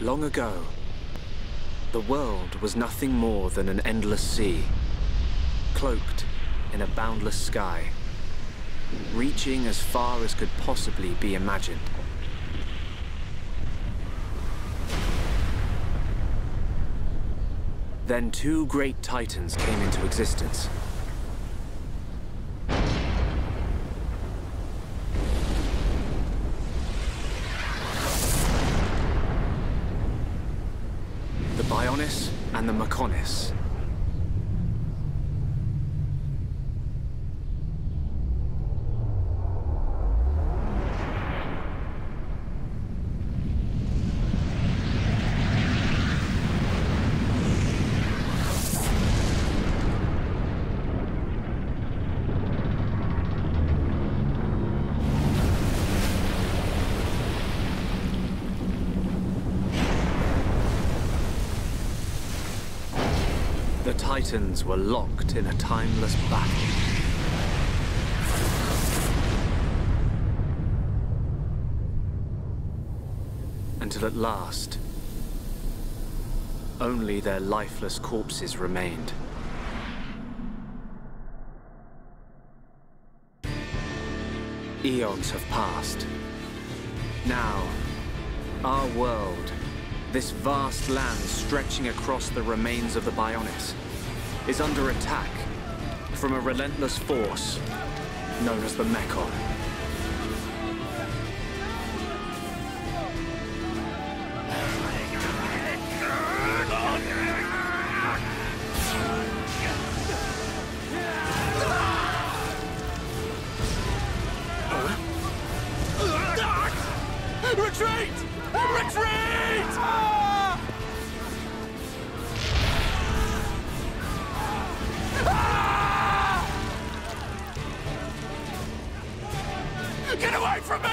Long ago, the world was nothing more than an endless sea, cloaked in a boundless sky, reaching as far as could possibly be imagined. Then two great titans came into existence. The Bionis and the Mechonis. The Titans were locked in a timeless battle. Until at last, only their lifeless corpses remained. Eons have passed. Now, our world, this vast land stretching across the remains of the Bionis, is under attack from a relentless force known as the Mechon. Retreat! Retreat! Ah! Get away from me!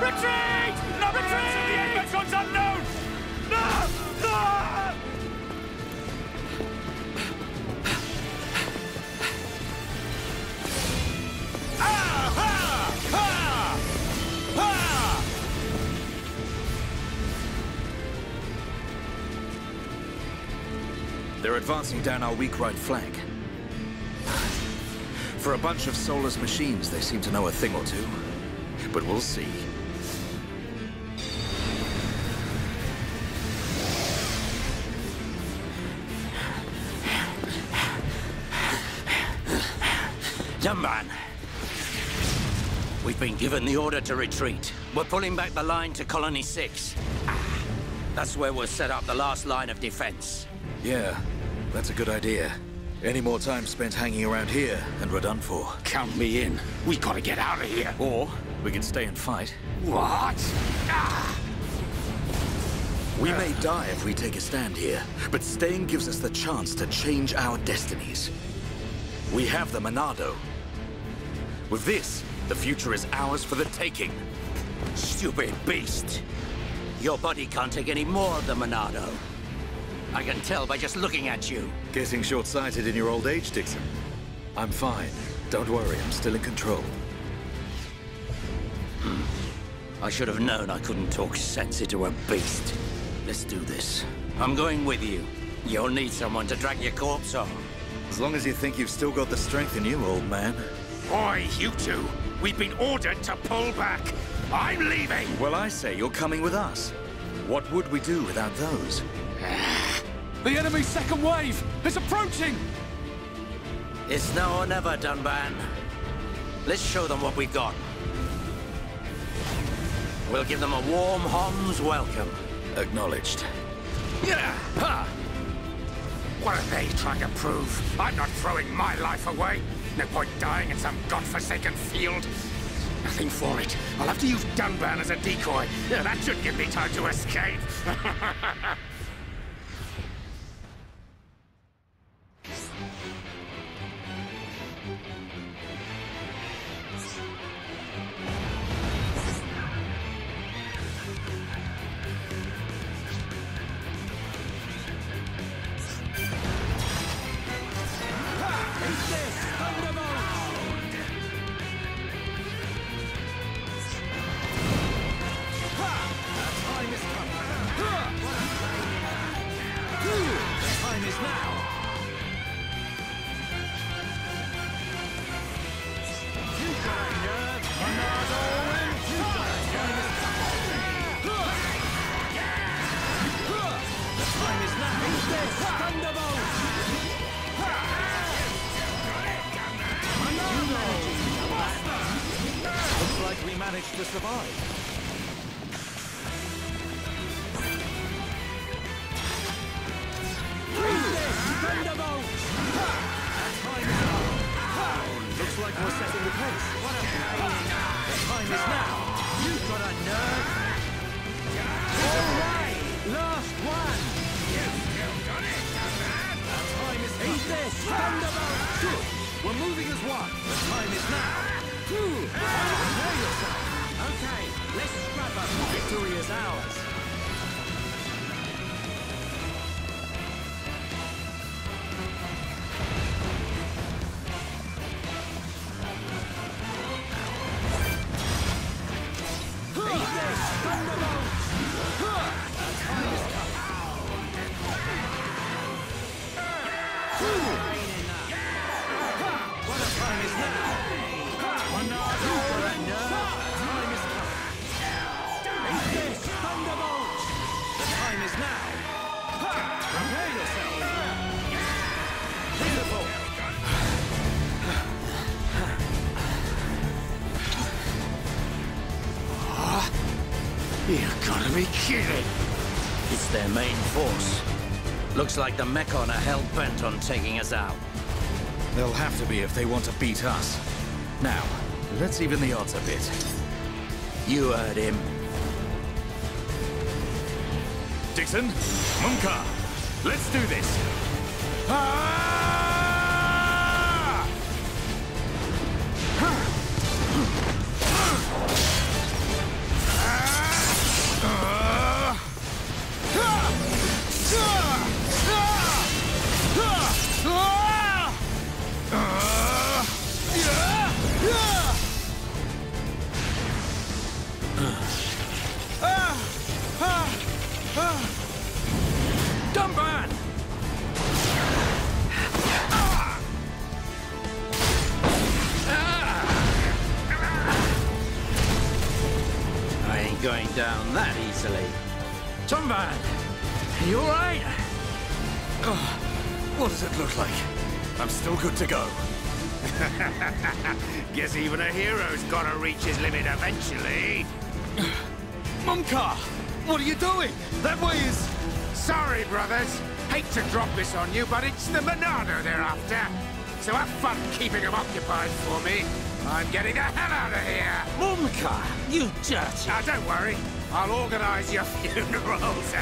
Retreat! No retreat! Mechon's unknown! No! No! Ah! Ha! Ha! They're advancing down our weak right flank. For a bunch of soulless machines, they seem to know a thing or two. But we'll see. Dunban! We've been given the order to retreat. We're pulling back the line to Colony 6. That's where we'll set up the last line of defense. Yeah. That's a good idea. Any more time spent hanging around here, and we're done for. Count me in. We gotta get out of here. Or we can stay and fight. What? Ah! We may die if we take a stand here, but staying gives us the chance to change our destinies. We have the Monado. With this, the future is ours for the taking. Stupid beast. Your body can't take any more of the Monado. I can tell by just looking at you. Getting short-sighted in your old age, Dickson. I'm fine. Don't worry, I'm still in control. I should have known I couldn't talk sense into a beast. Let's do this. I'm going with you. You'll need someone to drag your corpse on. As long as you think you've still got the strength in you, old man. Oi, you two! We've been ordered to pull back! I'm leaving! Well, I say you're coming with us. What would we do without those? The enemy's second wave is approaching! It's now or never, Dunban. Let's show them what we've got. We'll give them a warm Hom's welcome. Acknowledged. Yeah! Ha! What are they trying to prove? I'm not throwing my life away. No point dying in some godforsaken field. Nothing for it. I'll have to use Dunban as a decoy. Yeah, that should give me time to escape. Resist, unremote! is now. Looks like we managed to survive. Thunderbolt! Time is up! Looks like we're setting the pace. What a pain! The time is now! You've got a nerve! Alright! Last one! You've still got it! The time is now! Eat this! Thunderbolt! We're moving as one! The time is now! Prepare yourself! Okay, let's scrap up! Victory is ours! It's their main force. Looks like the Mechon are hell-bent on taking us out. They'll have to be if they want to beat us. Now, let's even the odds a bit. You heard him. Dickson, Mumkhar, let's do this! Dunban! I ain't going down that easily. Dunban! You alright? Oh, what does it look like? I'm still good to go. Guess even a hero's gotta reach his limit eventually. Mumkhar! What are you doing? That way is... Sorry, brothers. Hate to drop this on you, but it's the Monado they're after. So have fun keeping them occupied for me. I'm getting the hell out of here! Mumkhar, you dirty... Now, don't worry. I'll organise your funerals.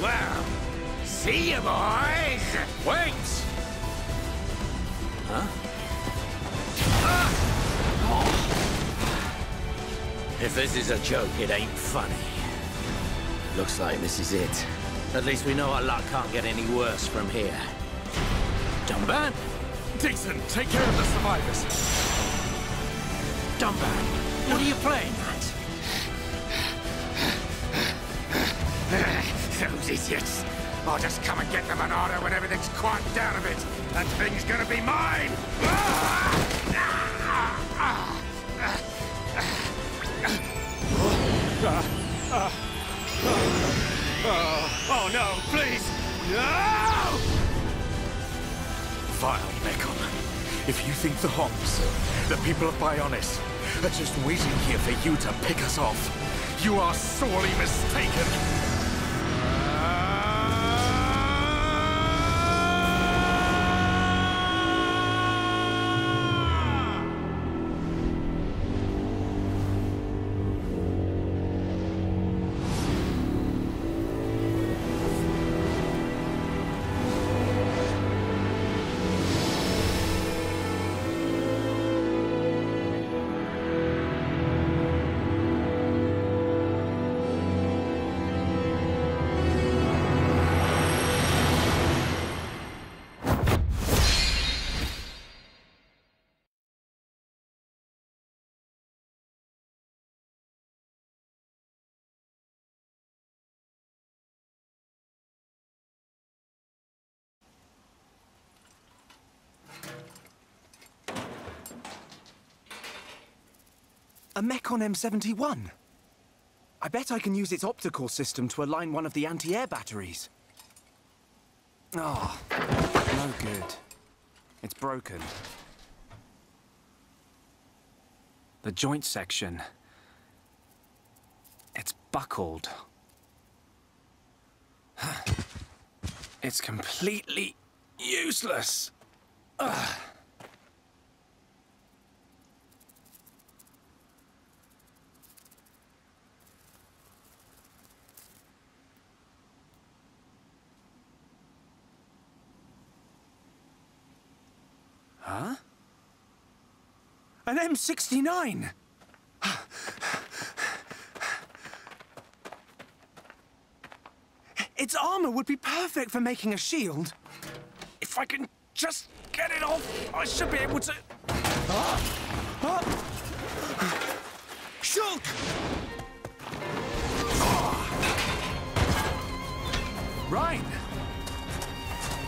Well, see you, boys! Wait! Huh? If this is a joke, it ain't funny. Looks like this is it. At least we know our luck can't get any worse from here. Dunban! Dickson, take care of the survivors. Dunban, what are you playing at? Those idiots! I'll just come and get the Monado when everything's quieted down a bit. That thing's gonna be mine! Oh no, please! No! Vile Mechon, if you think the Homs, the people of Bionis, are just waiting here for you to pick us off, you are sorely mistaken! A Mechon M71. I bet I can use its optical system to align one of the anti-air batteries. Ah, oh, no good. It's broken. The joint section. It's buckled. It's completely useless. Ugh. Huh? An M69! Its armor would be perfect for making a shield. If I can just get it off, I should be able to... Shulk! Reyn!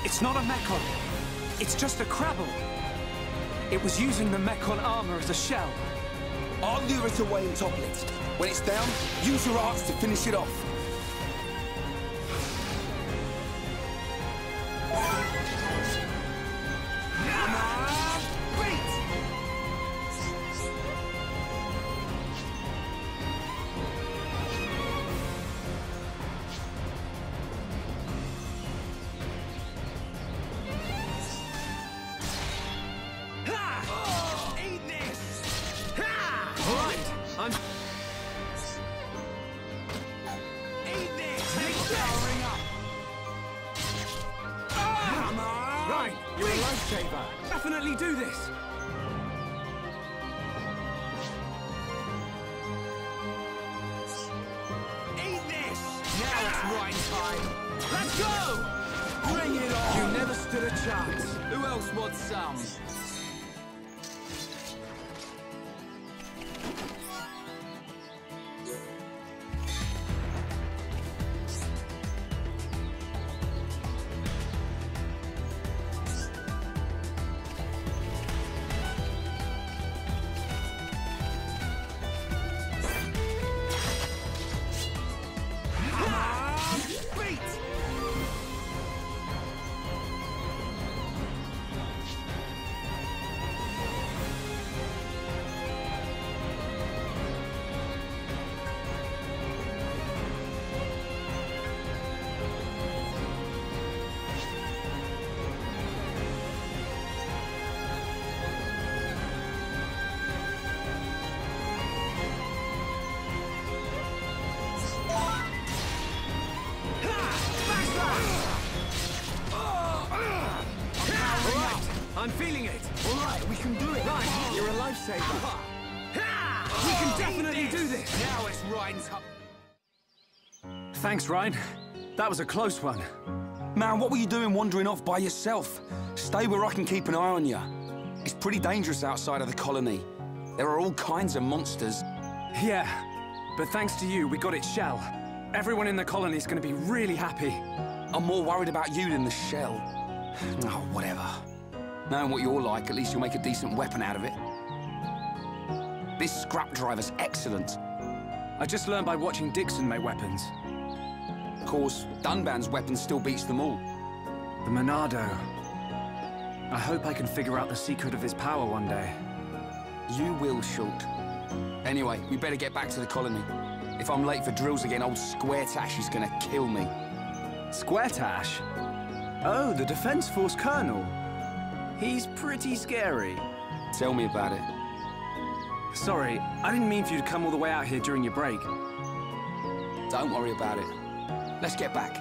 It's not a Mechon. It's just a Crabble. It was using the Mechon armor as a shell. I'll lure it away and topple it. When it's down, use your arts to finish it off. Thanks, Reyn. That was a close one. Man, what were you doing wandering off by yourself? Stay where I can keep an eye on you. It's pretty dangerous outside of the colony. There are all kinds of monsters. Yeah, but thanks to you, we got its shell. Everyone in the colony's gonna be really happy. I'm more worried about you than the shell. Oh, whatever. Knowing what you're like, at least you'll make a decent weapon out of it. This scrap driver's excellent. I just learned by watching Dickson make weapons. Of course, Dunban's weapon still beats them all. The Monado. I hope I can figure out the secret of his power one day. You will, Shulk. Anyway, we better get back to the colony. If I'm late for drills again, old Squaretash is gonna kill me. Squaretash? Oh, the Defense Force Colonel. He's pretty scary. Tell me about it. Sorry, I didn't mean for you to come all the way out here during your break. Don't worry about it. Let's get back.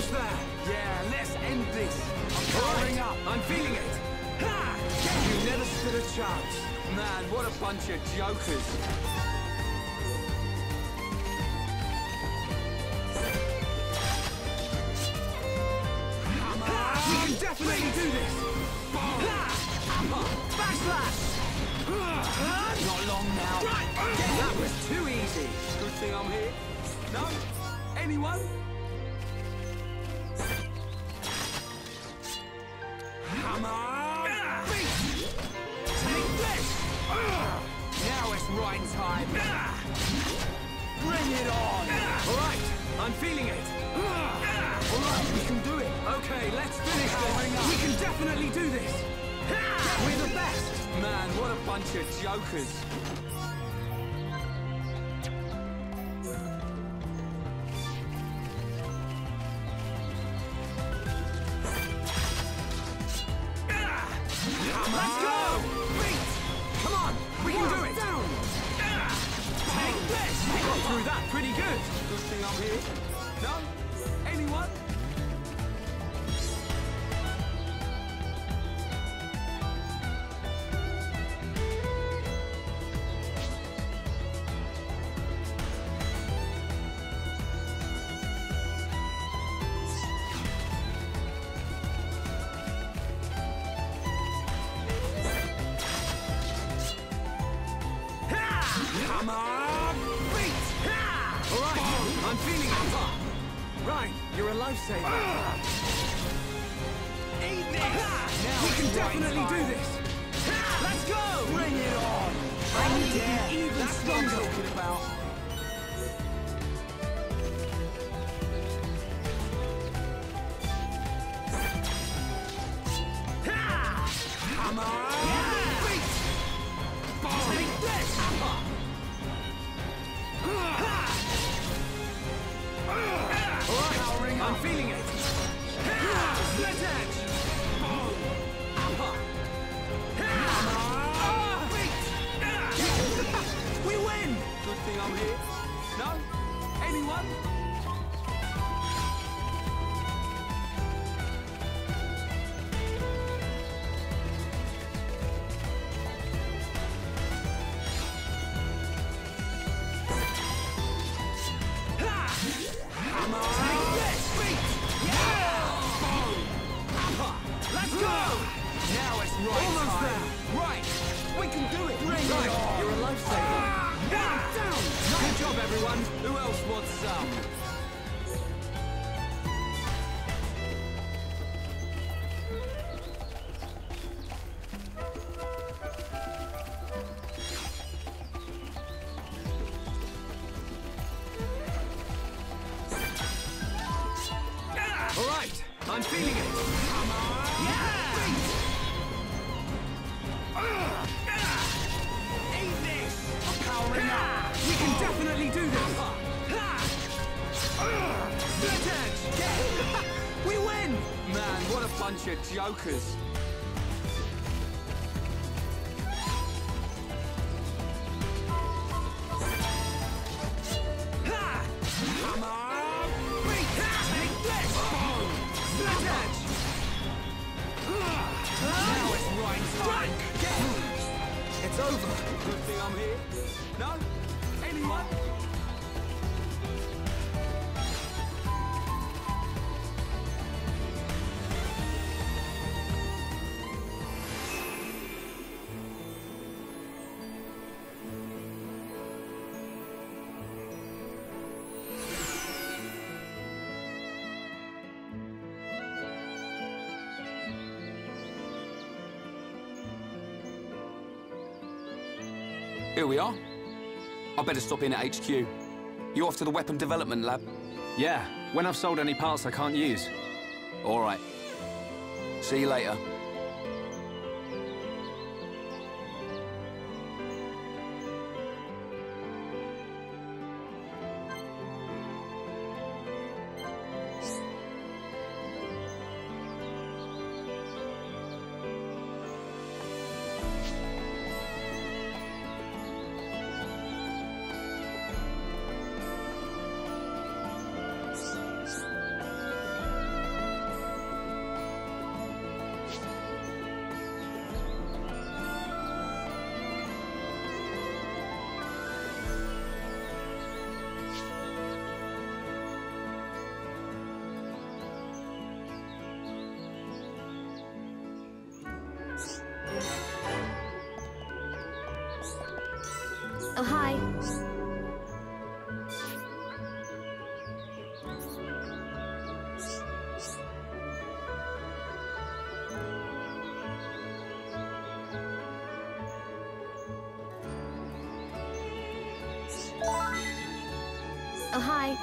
How's that? Yeah, let's end this. I'm powering up. I'm feeling it. Ha! You never stood a chance. Man, what a bunch of jokers. I can definitely do this. Upper. Backslash. Not long now. Right. Yeah, that was too easy. Good thing I'm here. No? Anyone? Come on! Take this! Now it's right time. Bring it on! Alright, I'm feeling it. Alright, we can do it. Okay, let's finish this. We can definitely do this. We're the best! Man, what a bunch of jokers. Jokers. Here we are. I better stop in at HQ. You off to the weapon development lab? Yeah, when I've sold any parts I can't use. All right. See you later. I...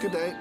Good day.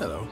Hello.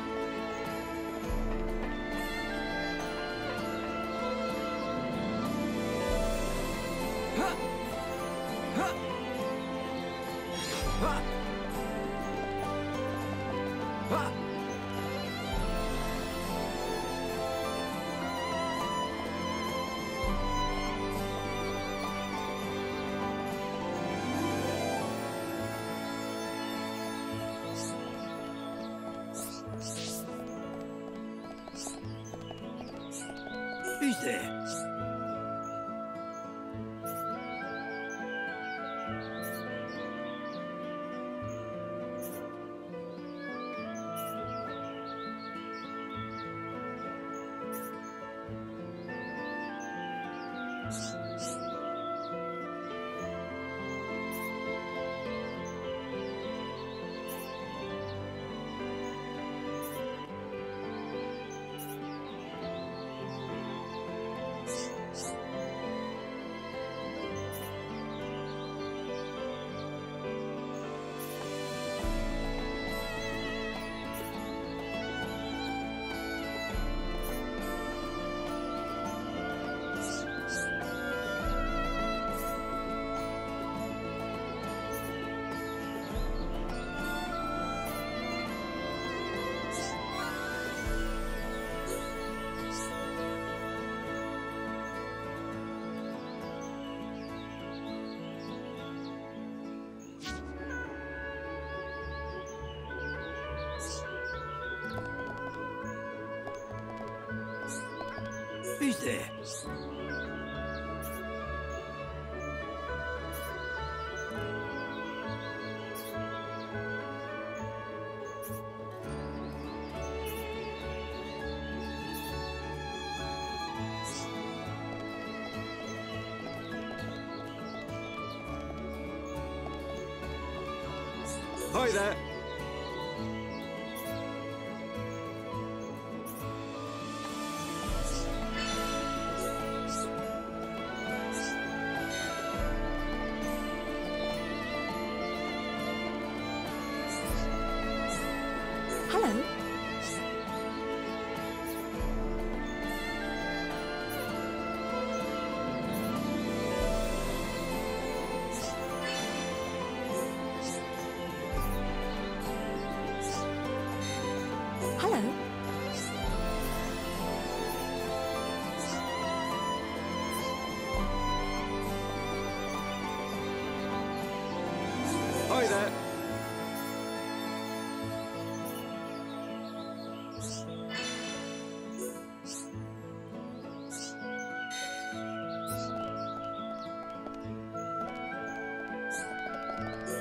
Hello. Who's there? Who's there?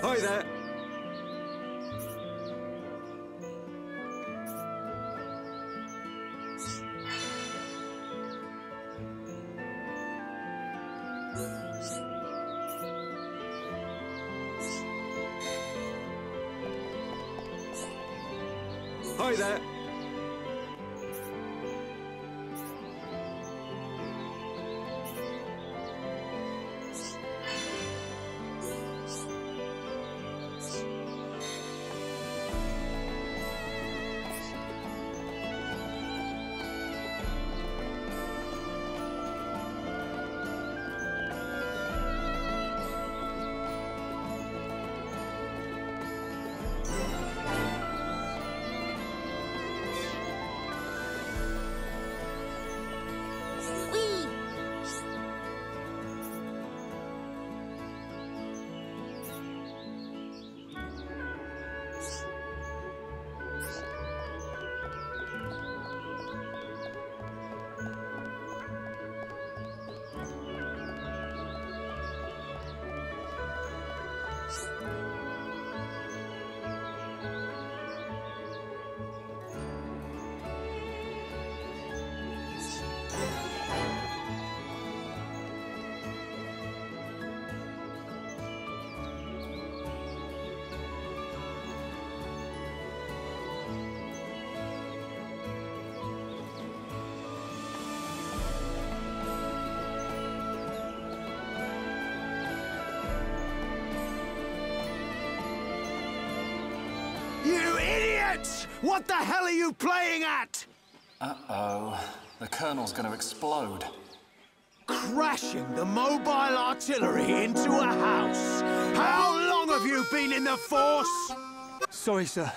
Hi there. Hi there. Hi there. What the hell are you playing at? Uh-oh. The colonel's going to explode. Crashing the mobile artillery into a house. How long have you been in the force? Sorry, sir.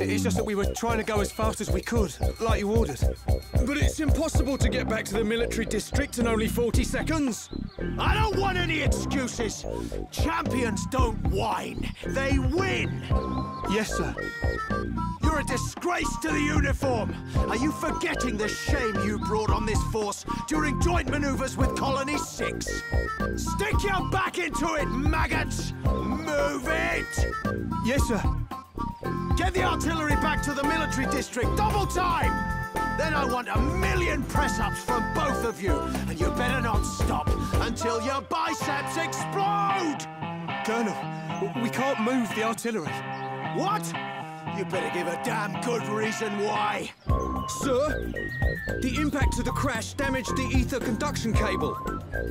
It's just that we were trying to go as fast as we could, like you ordered. But it's impossible to get back to the military district in only 40 seconds. I don't want any excuses. Champions don't whine. They win. Yes, sir. You're a disgrace to the uniform. Are you forgetting the shame you brought on this force during joint maneuvers with Colony 6? Stick your back into it, maggots! Move it! Yes, sir. Get the artillery back to the military district, double time! Then I want 1,000,000 press-ups from both of you, and you better not stop until your biceps explode! Colonel, we can't move the artillery. What? You better give a damn good reason why. Sir, the impact of the crash damaged the ether conduction cable.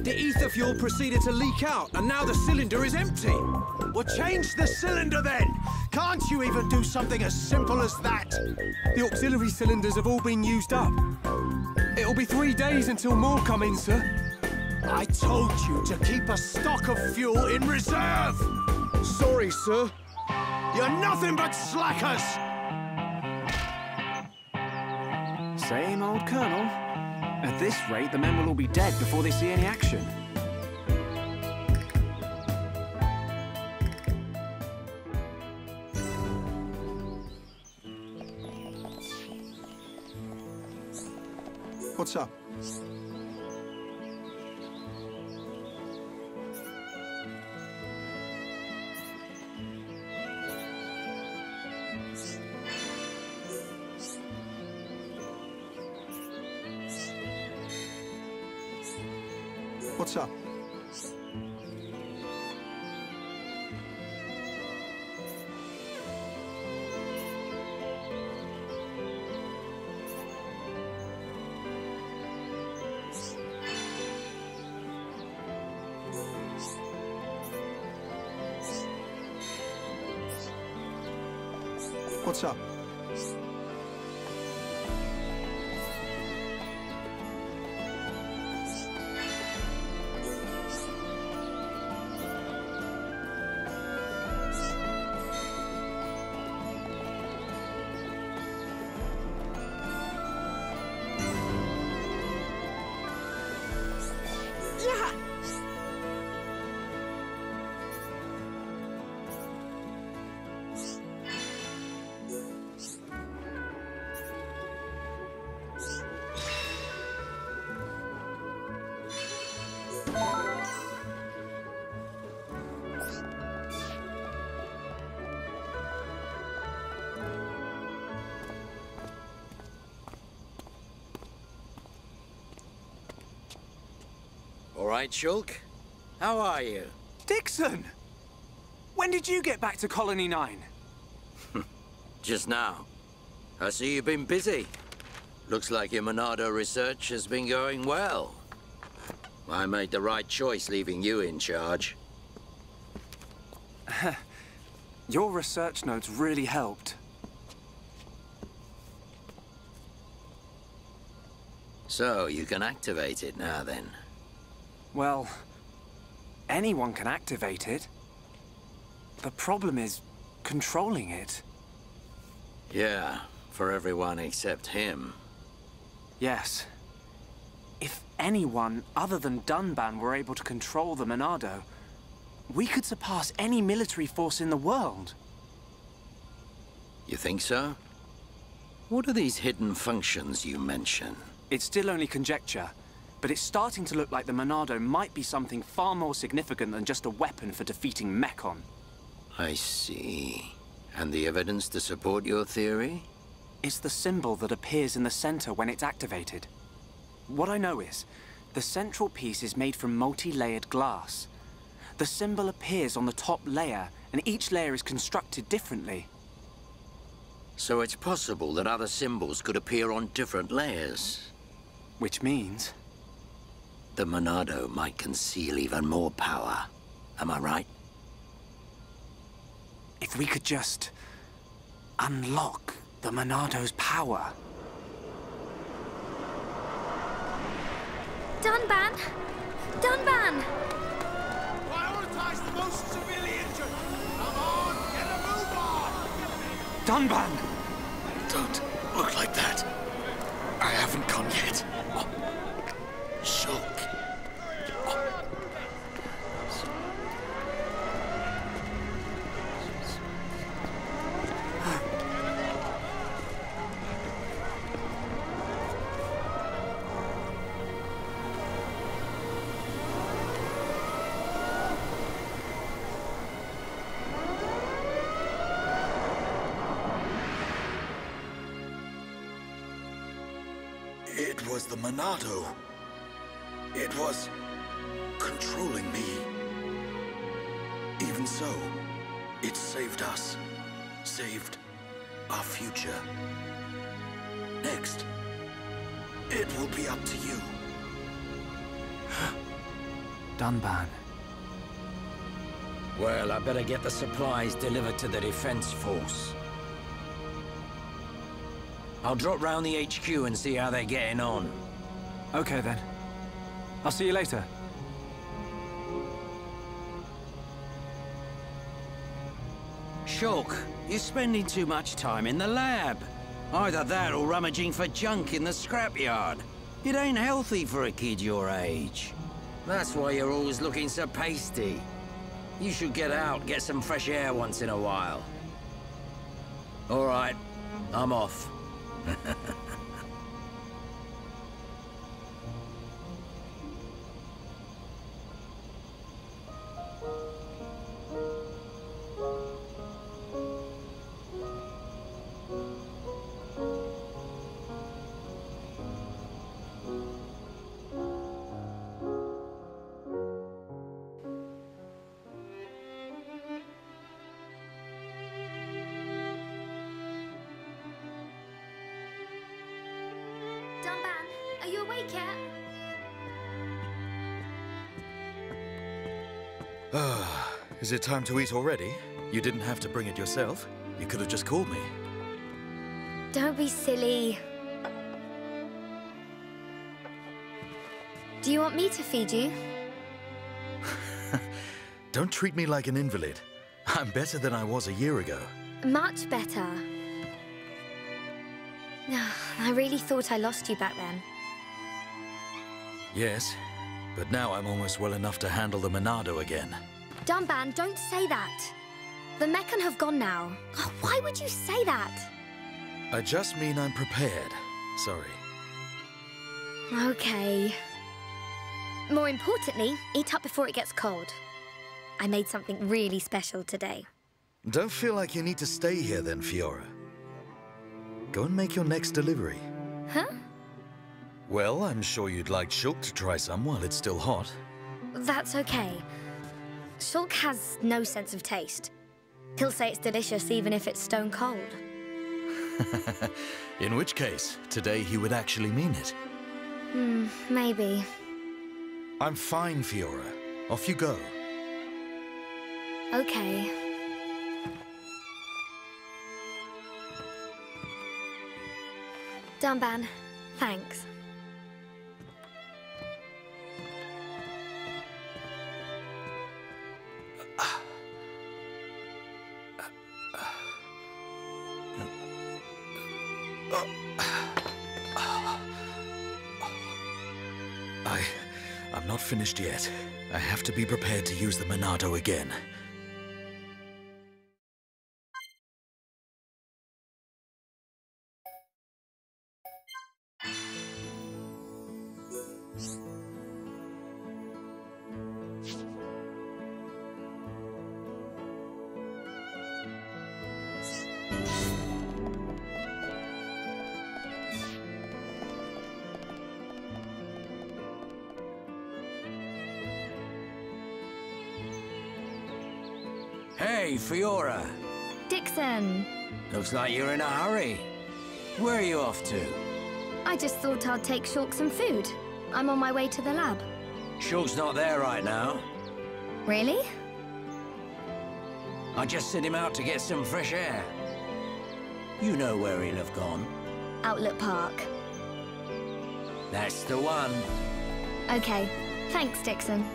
The ether fuel proceeded to leak out, and now the cylinder is empty. Well, change the cylinder then. Can't you even do something as simple as that? The auxiliary cylinders have all been used up. It'll be 3 days until more come in, sir. I told you to keep a stock of fuel in reserve. Sorry, sir. You're nothing but slackers! Same old Colonel. At this rate, the men will all be dead before they see any action. What's up? What's up? What's up? All right, Shulk. How are you? Dickson! When did you get back to Colony 9? Just now. I see you've been busy. Looks like your Monado research has been going well. I made the right choice leaving you in charge. Your research notes really helped. So, you can activate it now, then? Well, anyone can activate it. The problem is controlling it. Yeah, for everyone except him. Yes. If anyone other than Dunban were able to control the Monado, we could surpass any military force in the world. You think so? What are these hidden functions you mention? It's still only conjecture, but it's starting to look like the Monado might be something far more significant than just a weapon for defeating Mechon. I see. And the evidence to support your theory? It's the symbol that appears in the center when it's activated. What I know is, the central piece is made from multi-layered glass. The symbol appears on the top layer, and each layer is constructed differently. So it's possible that other symbols could appear on different layers. Which means? The Monado might conceal even more power. Am I right? If we could just unlock the Monado's power. Dunban! Dunban! Prioritize the most severe injured! Come on, get a move on! Dunban! Don't look like that. I haven't come yet. Oh. Shulk. It was the Monado. It was controlling me. Even so, it saved us. Saved our future. Next, it will be up to you. Dunban. Well, I better get the supplies delivered to the defense force. I'll drop round the HQ and see how they're getting on. Okay, then. I'll see you later. Shulk, you're spending too much time in the lab. Either that or rummaging for junk in the scrapyard. It ain't healthy for a kid your age. That's why you're always looking so pasty. You should get out, get some fresh air once in a while. All right, I'm off. Are you awake yet? Is it time to eat already? You didn't have to bring it yourself. You could have just called me. Don't be silly. Do you want me to feed you? Don't treat me like an invalid. I'm better than I was a year ago. Much better. I really thought I lost you back then. Yes, but now I'm almost well enough to handle the Monado again. Dunban, don't say that. The Mechon have gone now. Oh, why would you say that? I just mean I'm prepared. Sorry. Okay. More importantly, eat up before it gets cold. I made something really special today. Don't feel like you need to stay here then, Fiora. Go and make your next delivery. Huh? Well, I'm sure you'd like Shulk to try some while it's still hot. that's okay. Shulk has no sense of taste. He'll say it's delicious even if it's stone cold. In which case, today he would actually mean it. Hmm, maybe. I'm fine, Fiora. Off you go. Okay. Dunban, thanks. I'm not finished yet. I have to be prepared to use the Monado again. Hey, Fiora. Dickson. Looks like you're in a hurry. Where are you off to? I just thought I'd take Shulk some food. I'm on my way to the lab. Shulk's not there right now. Really? I just sent him out to get some fresh air. You know where he'll have gone. Outlet Park. That's the one. Okay. Thanks, Dickson.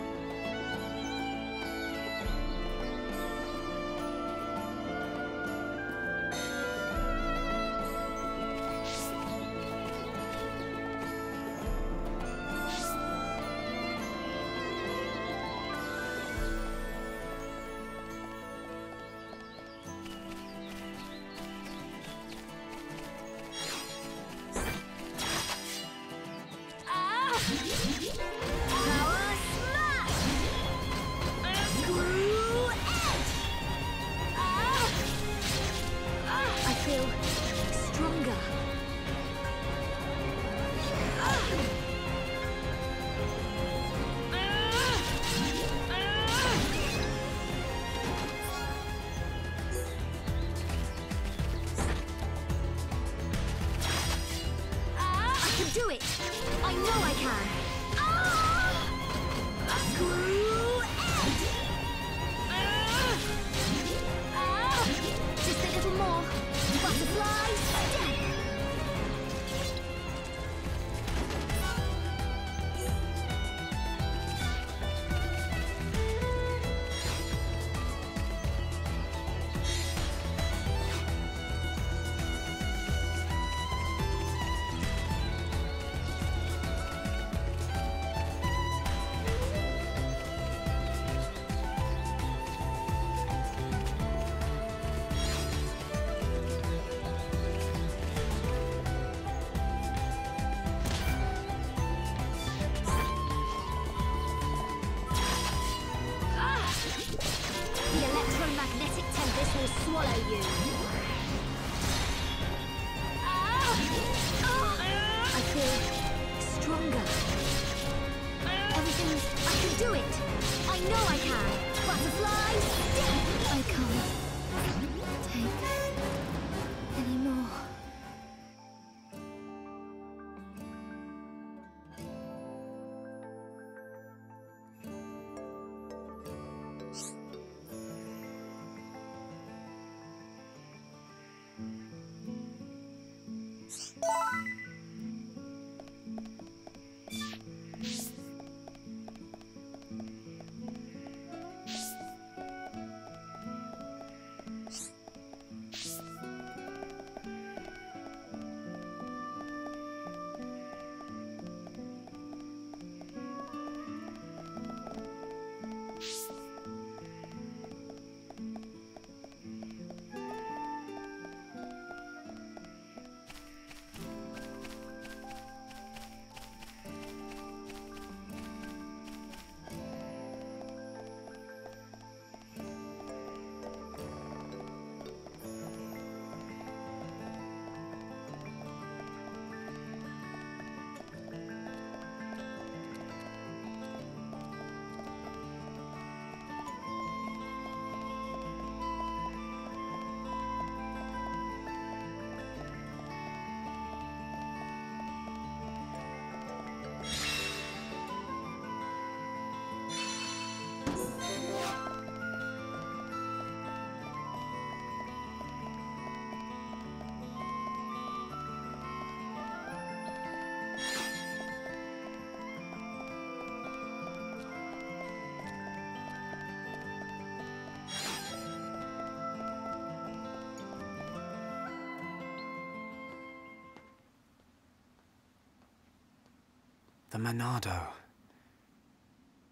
The Monado.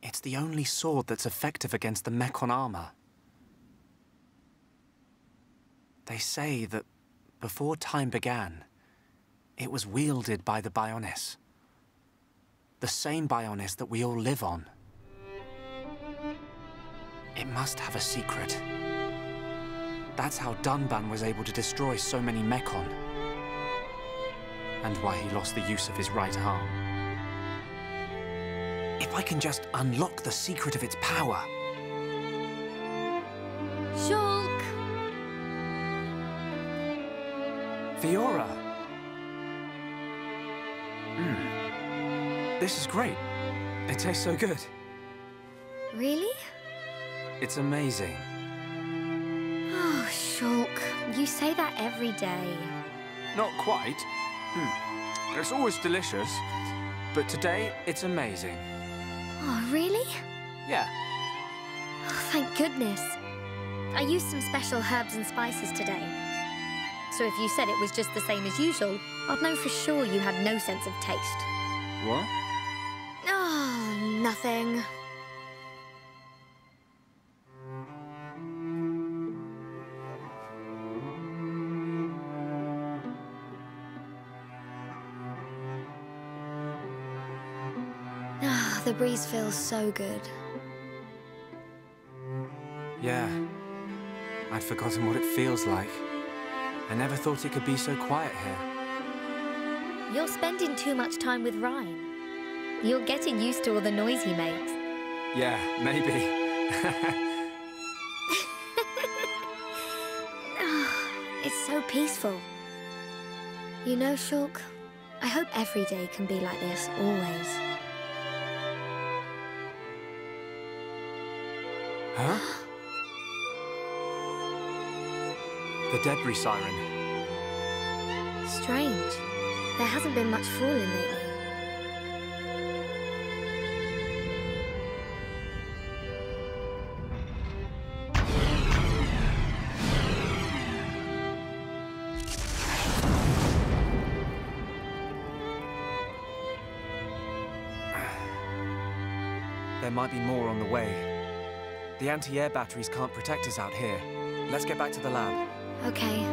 It's the only sword that's effective against the Mechon armor. They say that before time began, it was wielded by the Bionis. The same Bionis that we all live on. It must have a secret. That's how Dunban was able to destroy so many Mechon. And why he lost the use of his right arm. If I can just unlock the secret of its power. Shulk! Fiora! This is great. It tastes so good. Really? It's amazing. Oh, Shulk, you say that every day. Not quite. It's always delicious, but today it's amazing. Oh, really? Yeah. Oh, thank goodness. I used some special herbs and spices today. So if you said it was just the same as usual, I'd know for sure you had no sense of taste. What? Oh, nothing. The breeze feels so good. Yeah. I'd forgotten what it feels like. I never thought it could be so quiet here. You're spending too much time with Reyn. You're getting used to all the noise he makes. Yeah, maybe. It's so peaceful. You know, Shulk, I hope every day can be like this, always. Huh? The debris siren. Strange. There hasn't been much falling lately. There might be more on the way. The anti-air batteries can't protect us out here. Let's get back to the lab. Okay.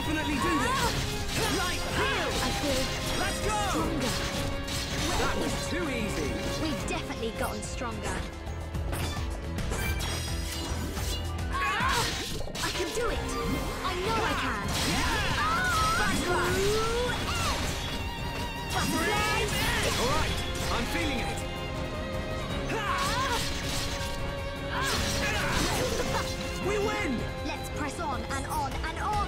definitely do this. Light heal. I feel let's go. Stronger. That was too easy. We've definitely gotten stronger. I can do it. I know I can. Yeah. All right, I'm feeling it. We win. Let's press on and on and on.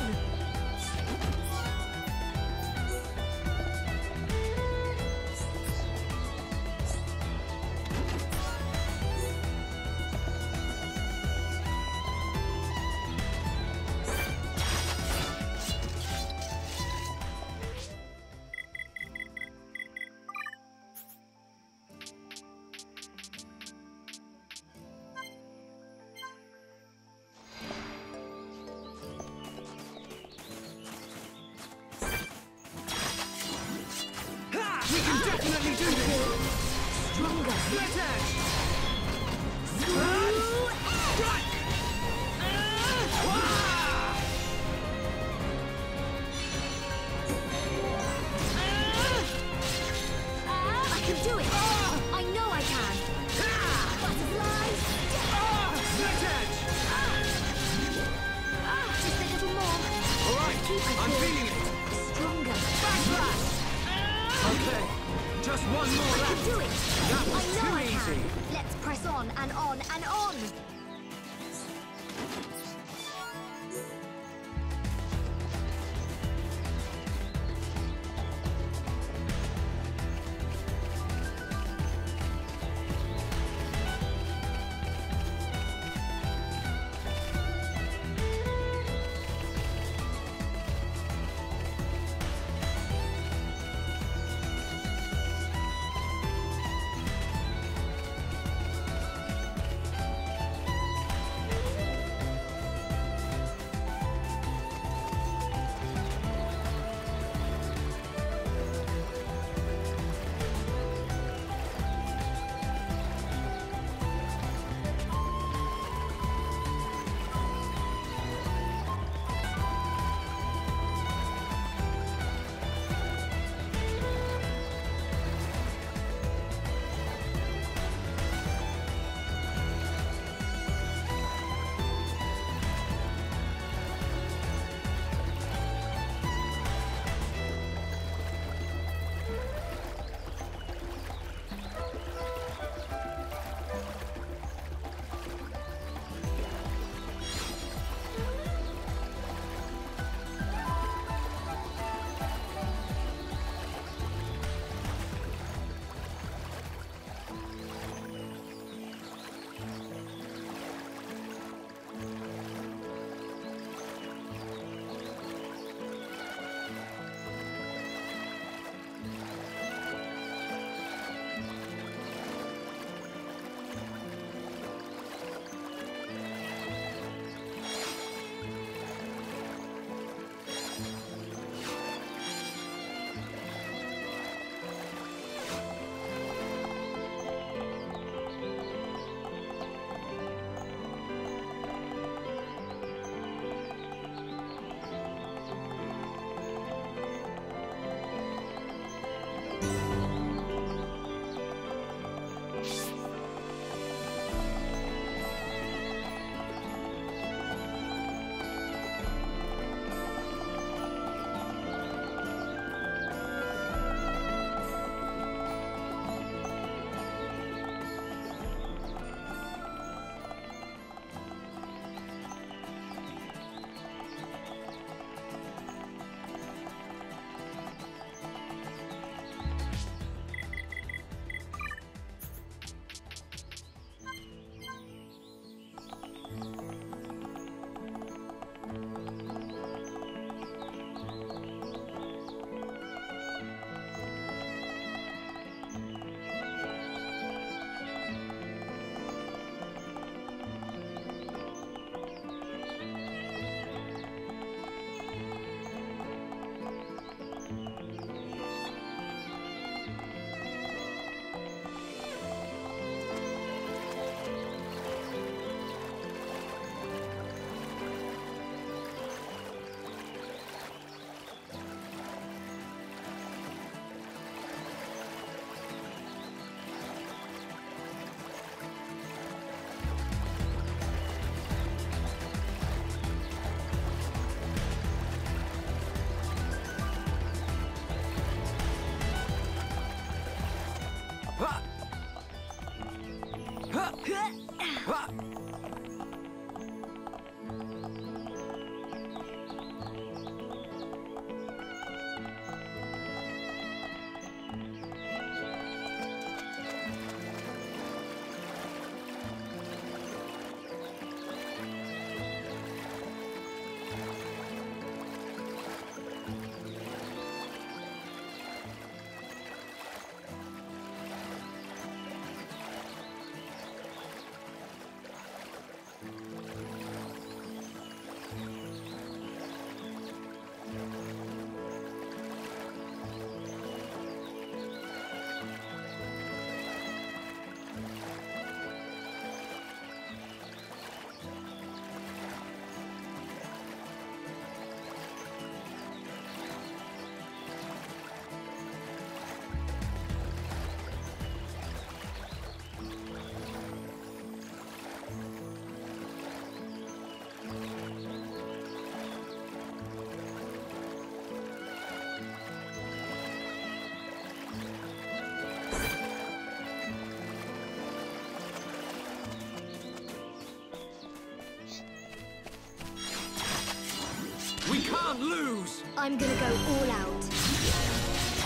Lose. I'm gonna go all out.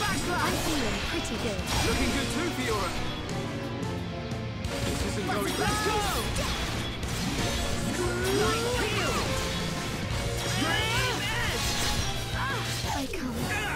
Backslash. I'm feeling pretty good. Looking good too, Fiora. This isn't going to go. I can't.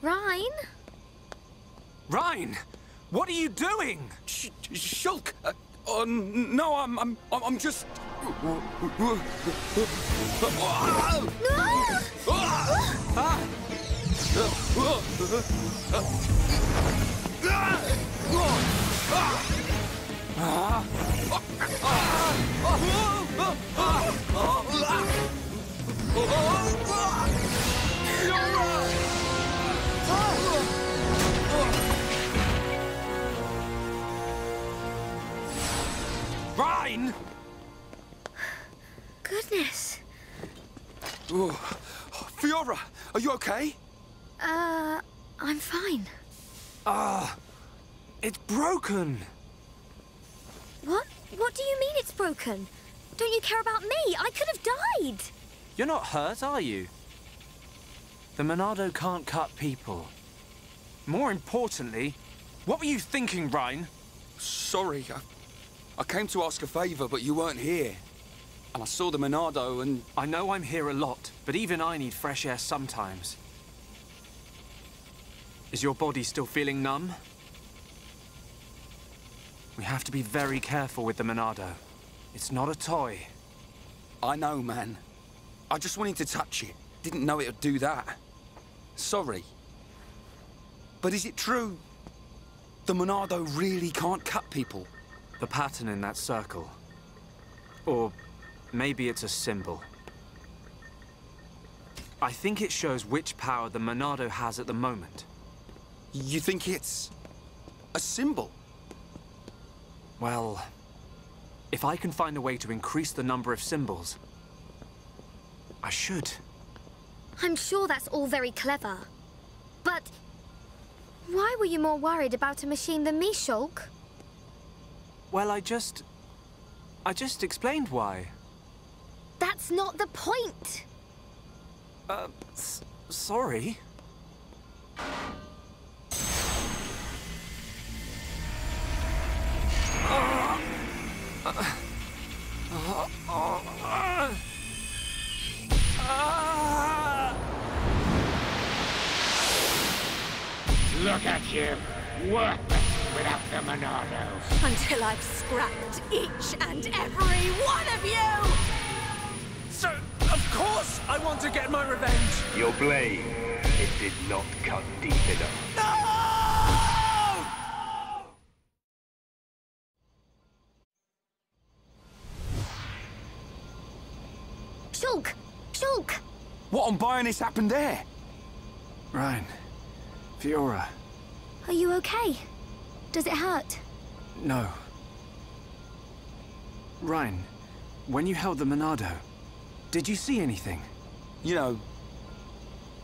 Reyn? Reyn, what are you doing? Shulk, no, I'm just. No! Reyn! Goodness. Ooh. Fiora, are you okay? I'm fine. It's broken. What? What do you mean it's broken? Don't you care about me? I could have died. You're not hurt, are you? The Monado can't cut people. More importantly, what were you thinking, Reyn? Sorry, I came to ask a favor, but you weren't here. And I saw the Monado and... I know I'm here a lot, but even I need fresh air sometimes. Is your body still feeling numb? We have to be very careful with the Monado. It's not a toy. I know, man. I just wanted to touch it. Didn't know it would do that. Sorry. But is it true? The Monado really can't cut people? The pattern in that circle. Or maybe it's a symbol. I think it shows which power the Monado has at the moment. You think it's a symbol? Well, if I can find a way to increase the number of symbols, I should. I'm sure that's all very clever. But why were you more worried about a machine than me, Shulk? Well, I just... I just explained why. That's not the point! Sorry. Look at you, worthless without the Monado. Until I've scrapped each and every one of you! So, of course, I want to get my revenge. Your blade, it did not cut deep enough. No! Shulk! Shulk! What on Bionis happened there? Reyn. Fiora. Are you okay? Does it hurt? No. Reyn, when you held the Monado, did you see anything? You know,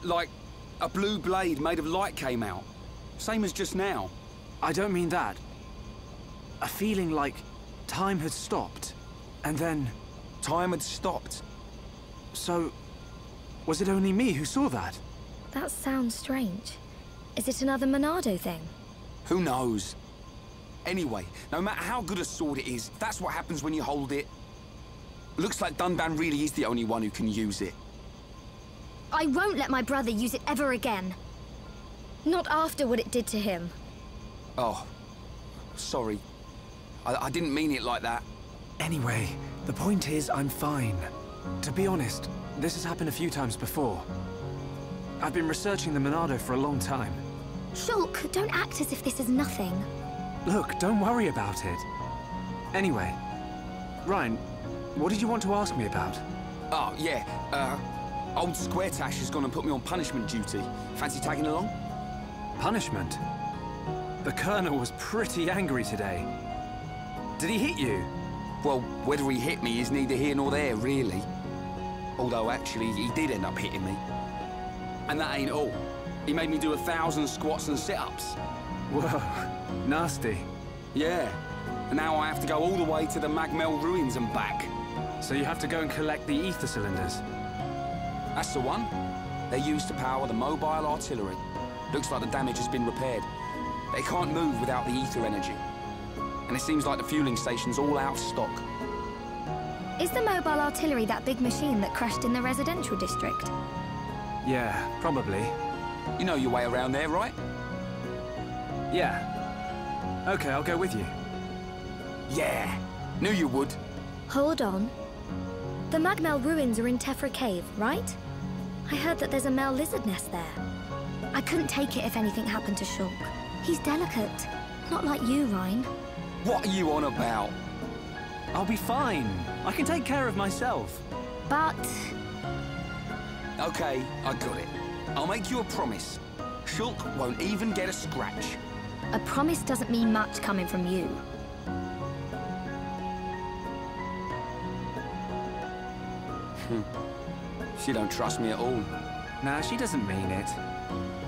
like a blue blade made of light came out. Same as just now. I don't mean that. A feeling like time had stopped, and then... Time had stopped. So, was it only me who saw that? That sounds strange. Is it another Monado thing? Who knows? Anyway, no matter how good a sword it is, that's what happens when you hold it. Looks like Dunban really is the only one who can use it. I won't let my brother use it ever again. Not after what it did to him. Oh, sorry. I didn't mean it like that. Anyway, the point is I'm fine. To be honest, this has happened a few times before. I've been researching the Monado for a long time. Shulk, don't act as if this is nothing. Look, don't worry about it. Anyway, Reyn, what did you want to ask me about? Oh, yeah, old Squaretash is gonna put me on punishment duty. Fancy tagging along? Punishment? The Colonel was pretty angry today. Did he hit you? Well, whether he hit me is neither here nor there, really. Although, actually, he did end up hitting me. And that ain't all. He made me do 1,000 squats and sit-ups. Whoa, nasty. Yeah, and now I have to go all the way to the Magmell Ruins and back. So you have to go and collect the ether cylinders? That's the one. They're used to power the mobile artillery. Looks like the damage has been repaired. They can't move without the ether energy. And it seems like the fueling station's all out of stock. Is the mobile artillery that big machine that crashed in the residential district? Yeah, probably. You know your way around there, right? Yeah. Okay, I'll go with you. Yeah, knew you would. Hold on. The Magmell Ruins are in Tephra Cave, right? I heard that there's a male lizard nest there. I couldn't take it if anything happened to Shulk. He's delicate, not like you, Reyn. What are you on about? I'll be fine. I can take care of myself. But... Okay, I got it. I'll make you a promise. Shulk won't even get a scratch. A promise doesn't mean much coming from you. She don't trust me at all. Nah, she doesn't mean it.